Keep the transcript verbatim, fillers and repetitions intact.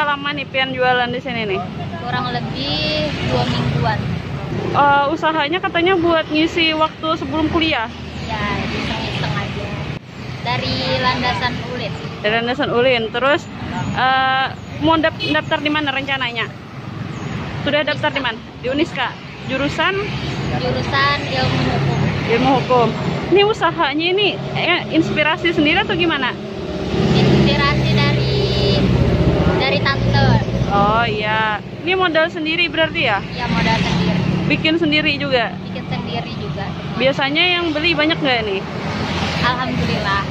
berapa lama nih Pian jualan di sini nih? Kurang lebih dua mingguan. Uh, usahanya katanya buat ngisi waktu sebelum kuliah? Ya, iseng-iseng aja. Dari Landasan Ulin. Dari Landasan Ulin. Terus uh, mau daftar di mana rencananya? Sudah daftar di mana? Di Uniska. Jurusan? Jurusan ilmu hukum. Ilmu hukum. Ini usahanya ini eh, inspirasi sendiri atau gimana? Inspirasi dari dari tante. Oh iya. Ini modal sendiri berarti ya? Iya, modal sendiri. Bikin sendiri juga? Bikin sendiri juga. Biasanya yang beli banyak nggak nih? Alhamdulillah.